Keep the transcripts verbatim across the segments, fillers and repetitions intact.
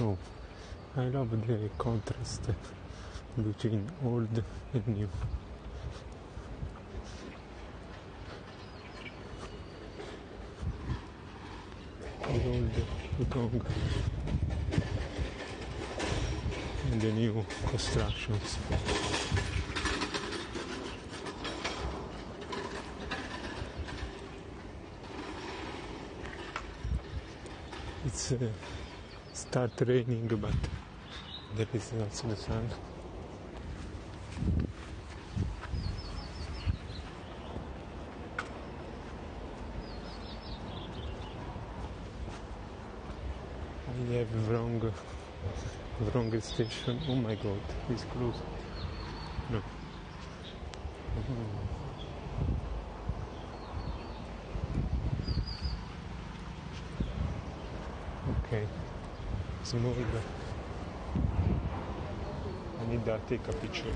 No, I love the contrast between old and new. The old gong and the new constructions. It's uh, start raining, but there is also the sun. I have wrong, wrong station. Oh my God, it's closed. No. Oh. Okay, small, but I need to take a picture.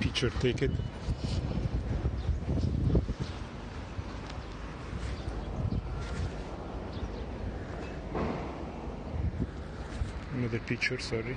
Picture taken. Another picture, sorry.